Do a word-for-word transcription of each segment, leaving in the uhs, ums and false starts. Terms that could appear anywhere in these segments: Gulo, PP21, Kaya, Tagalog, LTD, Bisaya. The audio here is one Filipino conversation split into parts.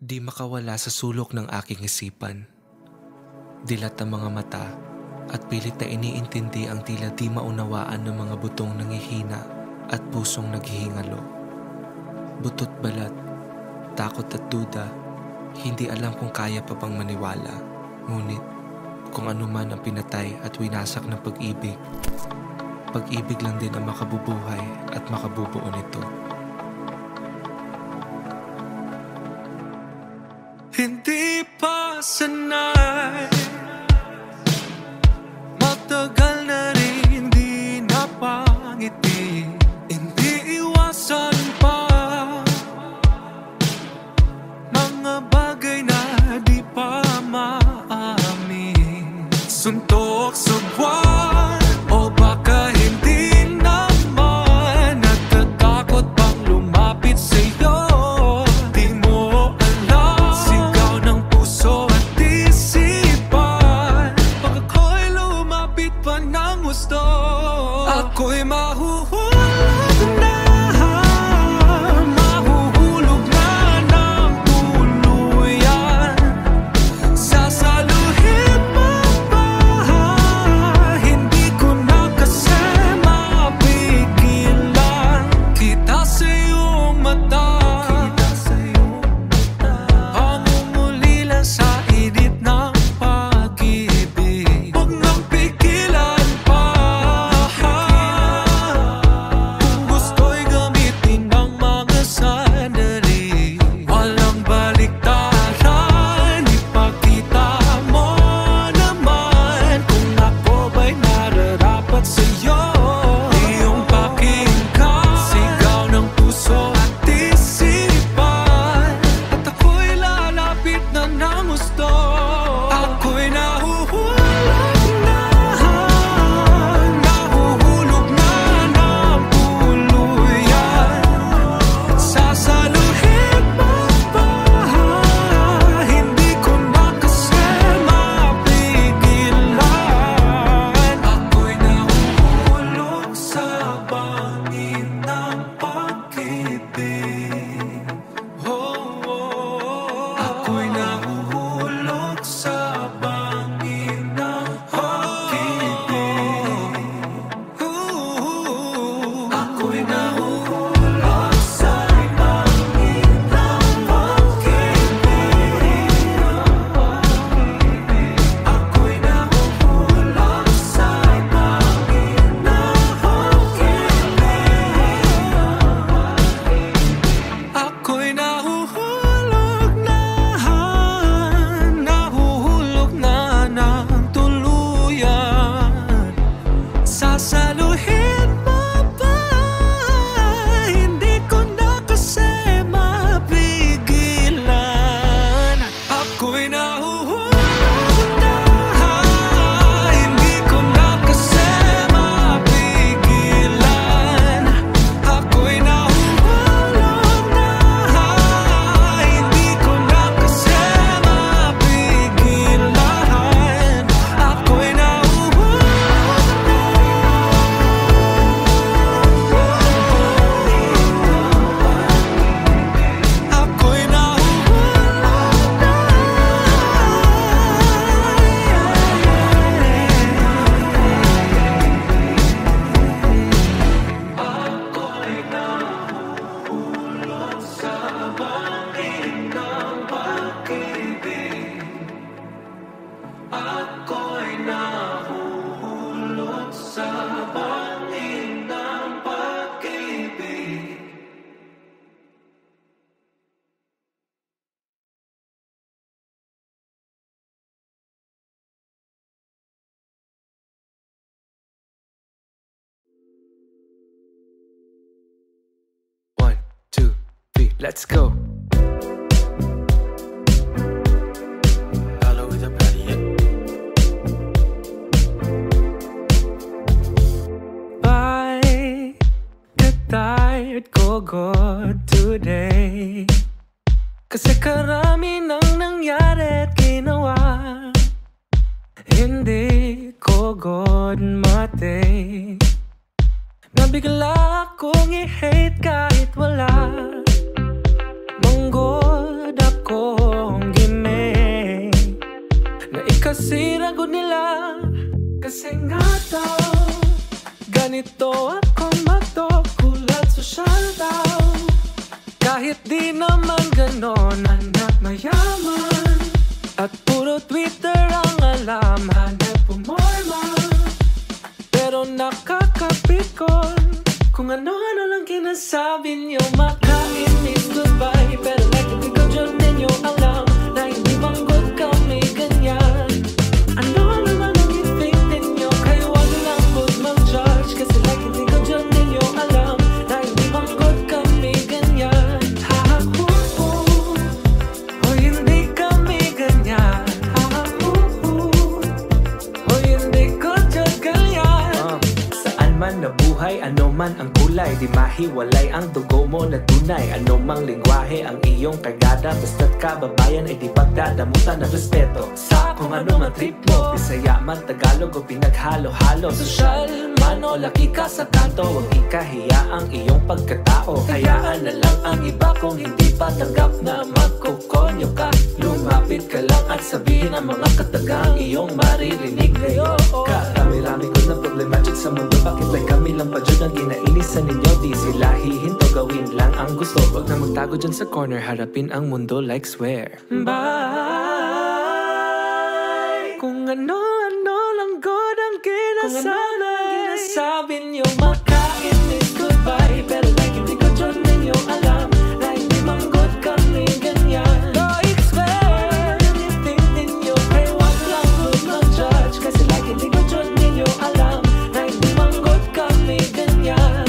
Di makawala sa sulok ng aking isipan. Dilat ang mga mata at pilit na iniintindi ang tila di maunawaan ng mga butong nangihina at pusong naghihingalo. Butot balat, takot at duda, hindi alam kung kaya pa bang maniwala. Ngunit kung anuman ang pinatay at winasak ng pag-ibig, pag-ibig lang din ang makabubuhay at makabubuo nito. Hindi pa sanay, matagal na rin di napangiti. Hindi iwasan pa mga bagay na di pa maamin. Suntok sa buwan o baka hindi naman, natatakot pang lumapit sa'yo. Ako'y mahuhulog na, mahuhulog na ng tuluyan. Sasaluhin mo ba? Hindi ko na kasi mapigilan. Kita sa iyong mata, ang umulila sa init ng pag-ibig. Huwag nang pigilan Let's go. Follow the body. I get tired, go go today. Kasi karami nang nangyari at ginawa. Hindi ko god mate. Nabigla akong i-hate kahit wala. Manggod ako nito akong magtokula sa shutdown. Kahit di naman ganon, anak mayaman, at puro Twitter ang alam, hanap pumorma. Pero nakakapikon kung ano-ano lang kinasabi niyo. Makain is goodbye, pero like ikaw dyan ninyo alam na hindi manggod kami ganyan. Ano naman ang i-think ninyo, kayo wag lang huwag mag-judge, kasi like ikaw dyan ninyo alam na hindi manggod kami ganyan. Ha-ha-hoo-hoo, o hindi kami ganyan. Ha-ha-hoo-hoo, o hindi ko dyan ganyan. Saan man na buhay, ano man ang kulay, di mahiwalay ang dugo mo na tunay. Ano mang lingwahe ang iyong kargada, basta't kababayan ay di pagdadamutan ng respeto. Sa kung ano man trip mo, Bisaya man, Tagalog o pinaghalo-halo, sosyal man o laki ka sa kanto, huwag ikahiya ang iyong pagkatao. Hayaan na lang ang iba kung hindi pa tanggap na magkukonyo ka. Lumapit ka lang at sabihin ang mga katagang iyong maririnig ngayon. Karami-rami ko ng problematic sa mundo, bakit may kami lang pa dyan ang inainisan ninyo? Di sila hihinto, gawin lang ang gusto. Huwag na magtago dyan sa corner, harapin ang mundo like swear. Bye! Kung ano-ano lang god ang kinasabi niyo, makain is goodbye, pero like hindi ko dyan ninyo alam na hindi manggod kami ganyan. Like swear, anything ninyo ay wag lang good mag-judge, kasi like hindi ko dyan ninyo alam na hindi manggod kami ganyan.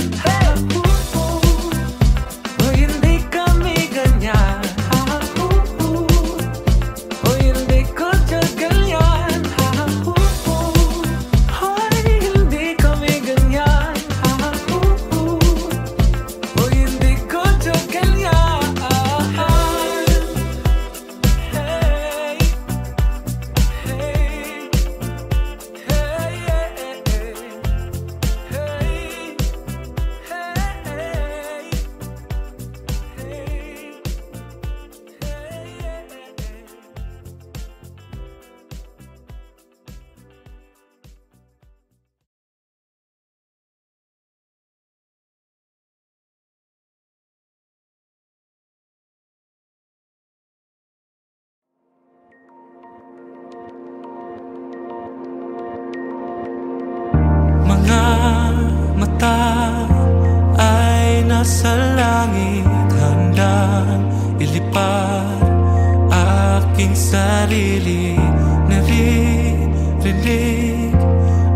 Sa langit handang ilipad aking sarili, naririnig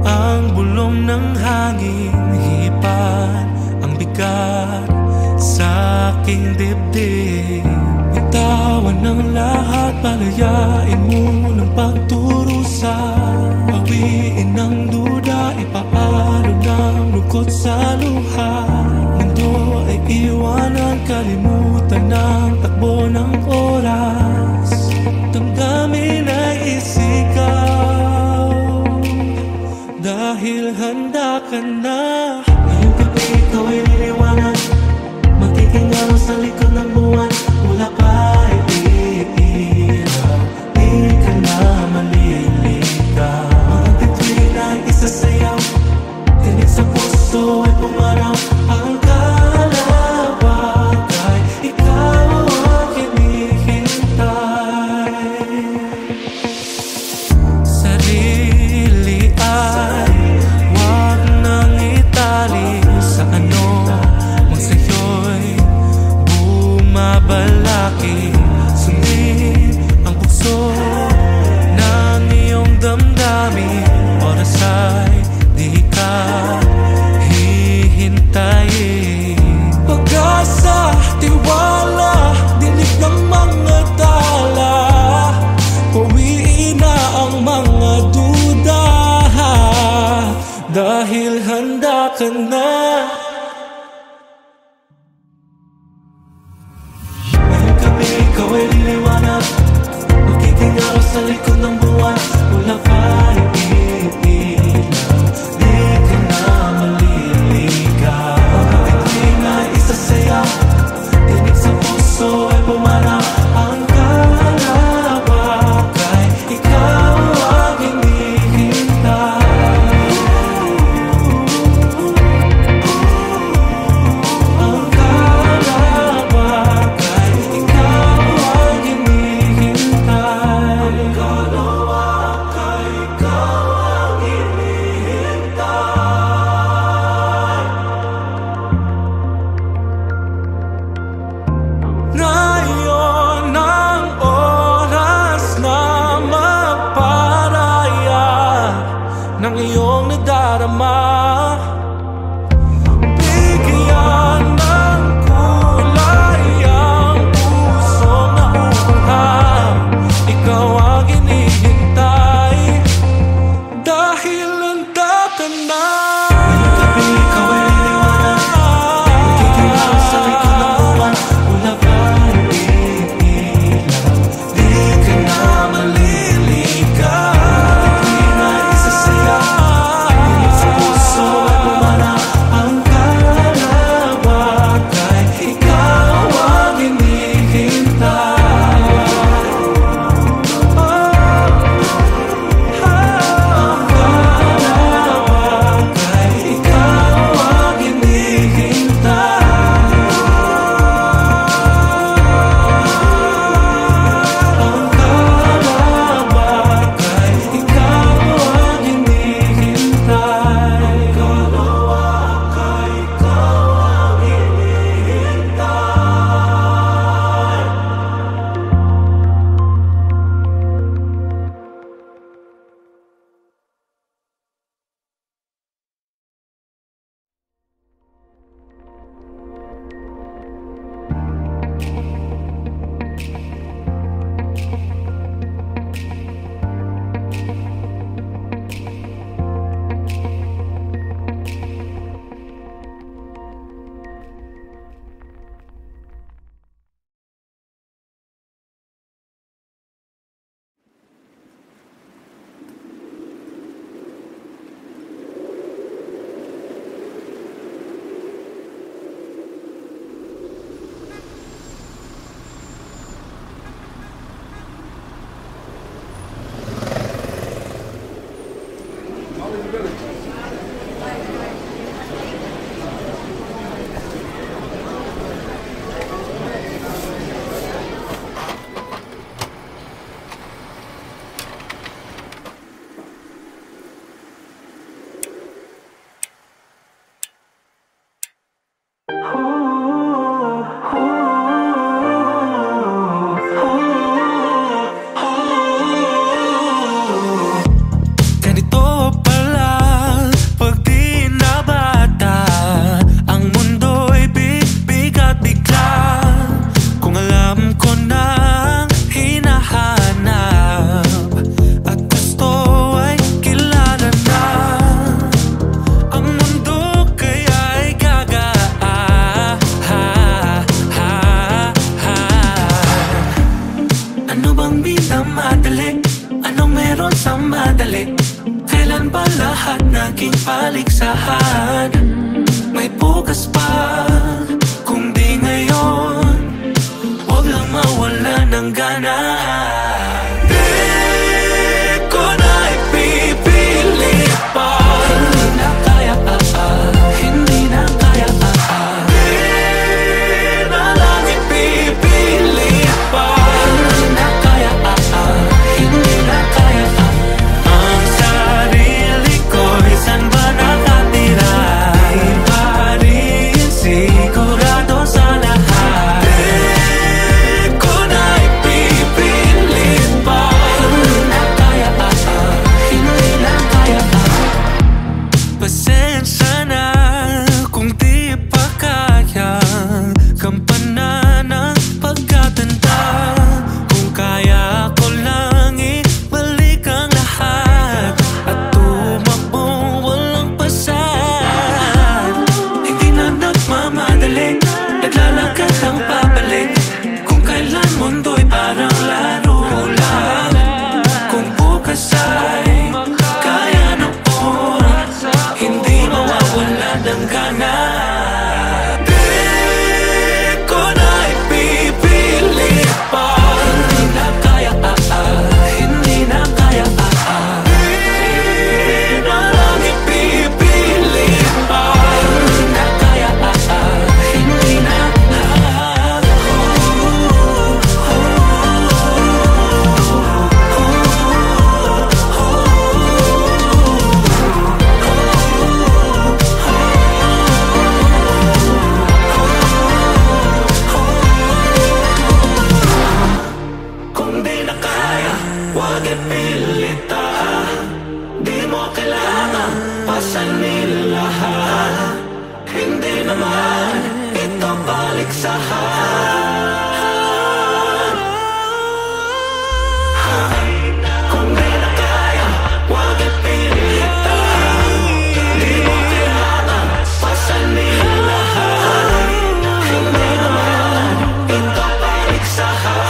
ang bulong ng hangin, hipan ang bigat sa aking dibdib. Itawan ng lahat, palayain mo ng pagturusa, pawiin ng duda, ipaalo ng lukot sa luha. Iwanan, kalimutan ang takbo ng oras. Damdamin ay isigaw, dahil handa ka na. Ngayong gabi ikaw ay liliwanag, magiging araw sa likod ng buwan. Mula pa ay iiiraw, di ka na maliligaw. Mga titwin ay isasayaw, tinig sa puso ay pumaraw. Ang sama dali. Ano meron sa madali? Kailan ba lahat naging paligsahan? May bukas pa kung di ngayon. Huwag lang mawala ng ganahan. Di ko na ipipili pa. Hindi na kaya pa pa. Hindi na kaya pa pa. Di na lang ipipili pa. Hindi na kaya pa pa. Hindi na kaya pa. Ang sarili ko'y saan ba nakatira? Di pa rin sigurado sa lahat. Pasensya na kung di pa kaya kampana ng pagkatanda. Kung kaya ko lang ibalik ang lahat at tumakbong walang pasan. Hindi na nagmamadali, naglalakad ang pabalik. Kung kailan mundo'y parang laro lang. Kung bukas ay kaya na po, hindi mawawala ng gana. Di ko na ipipili pa. Hindi na kaya pa pa. Hindi na kaya pa pa. Di na lang ipipili pa. Hindi na kaya pa pa. Hindi na lang. Kung di na kaya, huwag ipilit ah. Di mo kailangan pasanin lahat. Hindi naman ito paligsahan. Kung di na kaya, huwag ipilit ah. Di mo kailangan pasanin lahat. Hindi naman ito paligsahan.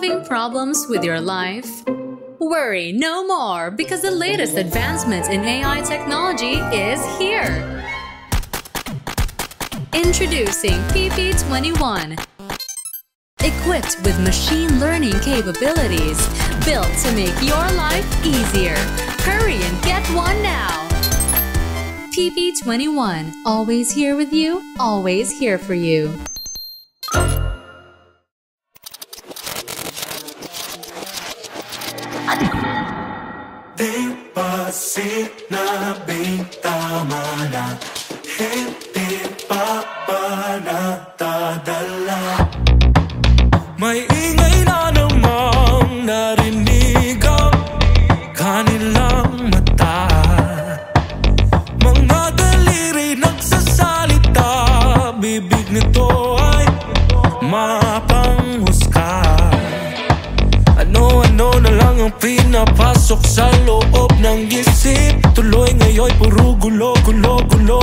having problems with your life? Worry no more, because the latest advancements in A I technology is here! Introducing P P twenty-one. Equipped with machine learning capabilities, built to make your life easier. Hurry and get one now! P P twenty-one, always here with you, always here for you. Diba sinabing tama na, hindi pa ba natadala? May ingay na namang narinig ang kanilang mata, mga daliri nagsasalita, bibig nito ay mapanghusga. Ano-ano na lang ang pinapasok sa loob ng isip, tuloy ngayon puro gulo, gulo, gulo,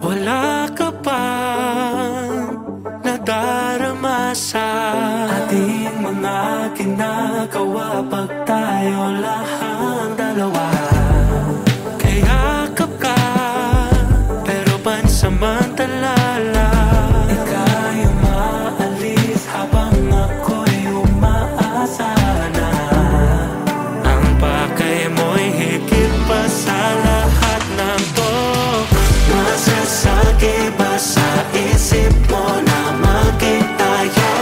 wala ka pang nadarama sa ating mga kinagawa pag tayo lahang dalawa. Kaya yakap ka pero pansamantala lang. Masasakit ba sa isip mo na maging tayo?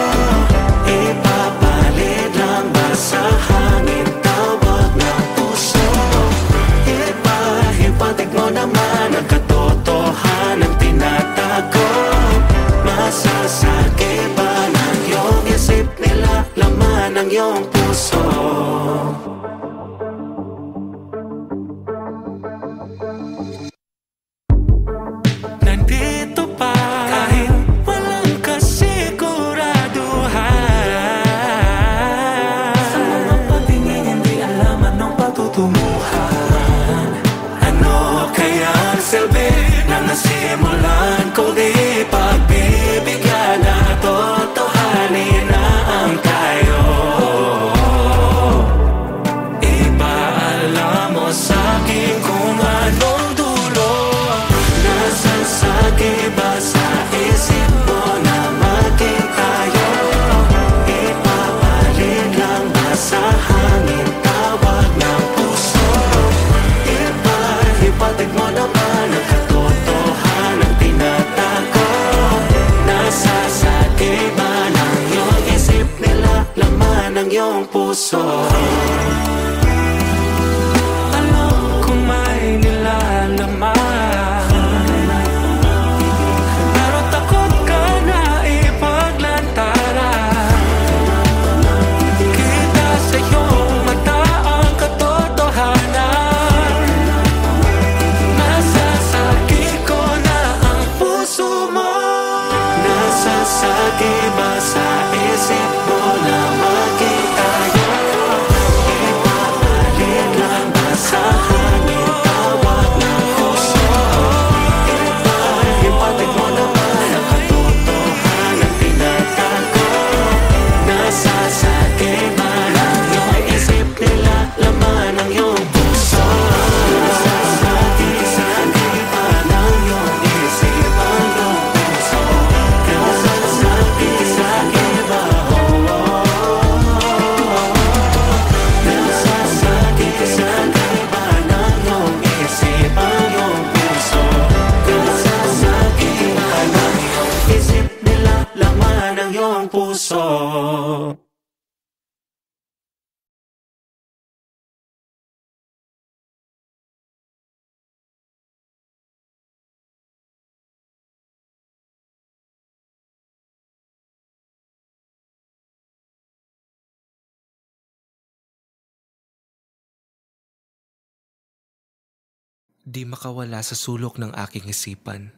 Di makawala sa sulok ng aking isipan.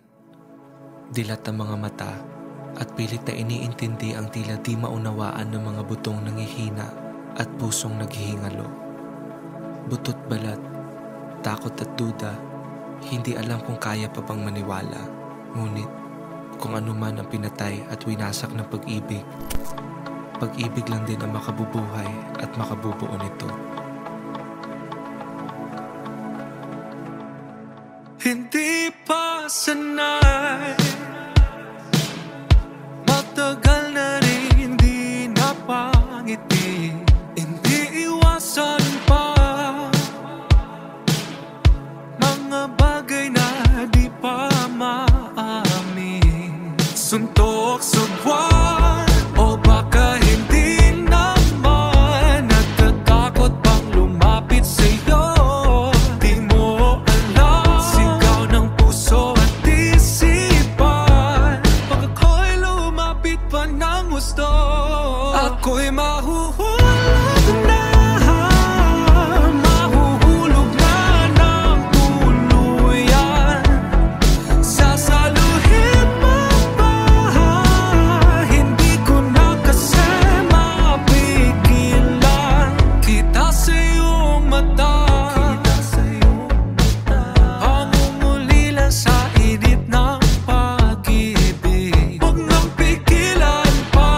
Dilat ang mga mata at pilit na iniintindi ang tila di maunawaan ng mga butong nangihina at pusong naghihingalo. Butot balat, takot at duda, hindi alam kung kaya pa bang maniwala. Ngunit kung anuman ang pinatay at winasak ng pag-ibig, pag-ibig lang din ang makabubuhay at makabubuo nito. Hindi pa sanay, matagal na rin di napangiti. Hindi iwasan pa mga bagay na di pa maamin. Suntok, sudwan, o baka hindi naman. Natatakot bang lumapit sa'yo? Ako'y mahuhulog na, mahuhulog na ng tuluyan. Sasaluhin mo ba? Hindi ko na kasi mapigilan. Kita sa iyong mata, pangunguli lang sa init ng pag-ibig. Huwag nang pigilan pa.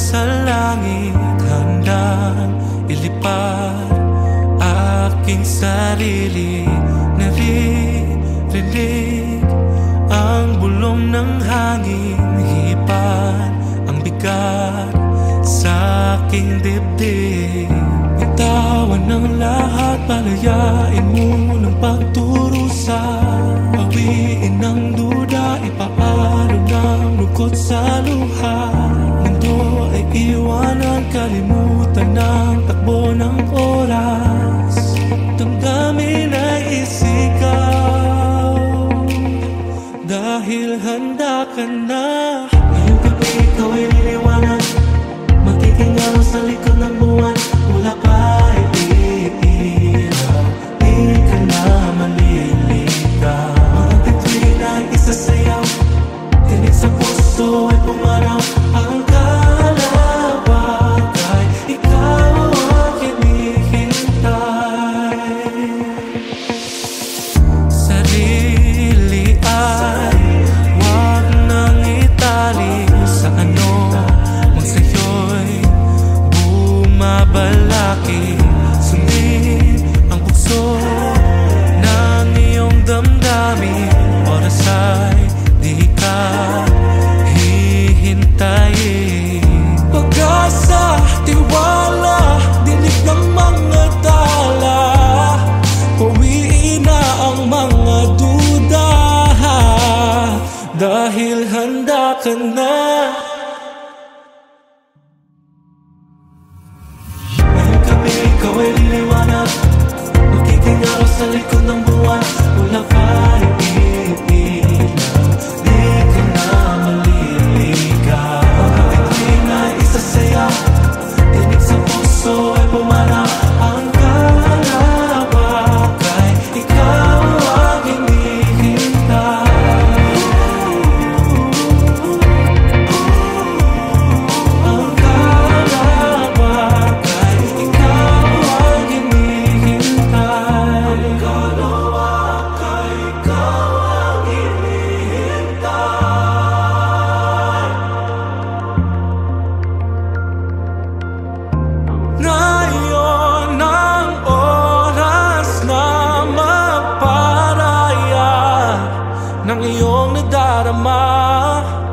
Sa langit handang ilipad aking sarili. Naririnig ang bulong ng hangin, hipan ang bigat sa aking dibdib. Itawan ng lahat, palayain mo ng pagturusa. Pawiin ang duda, ipaalam ng Maghilhanda ka na. Ngayon gabi ikaw ay liliwanag, magkikingalo sa likod ng buwan. Wala pa ipipiraw, di ka na maliligaw. Mga titwin ay isasayaw, tinig sa puso ay pumaraw. Ang kalawag ay ikaw ang hinihintay. Sarili ay huwag nang itali sa ano mang sa'yo'y bumabalaki. Sundin ang bukso ng iyong damdamin. Oras ay di ka hihintayin. Pag-asa, tiwala, dinig ng mga tala. Pawiin na ang mga duda, dahil handa ka na. Ngayong gabi, ikaw ay liliwanag, magiging araw sa likod ng buwan. Wala pa ipipilaw, di ka na maliligaw. Mga titwin ay isasayaw, tinig sa puso ay pumanaw. Ang kalawag ay ikaw ang hinihintay. Ang kalawag ay ikaw ang hinihintay. Ang kalawag ay ikaw ang hinihintay. Ngayon ang oras na maparaya ng iyong nadarama.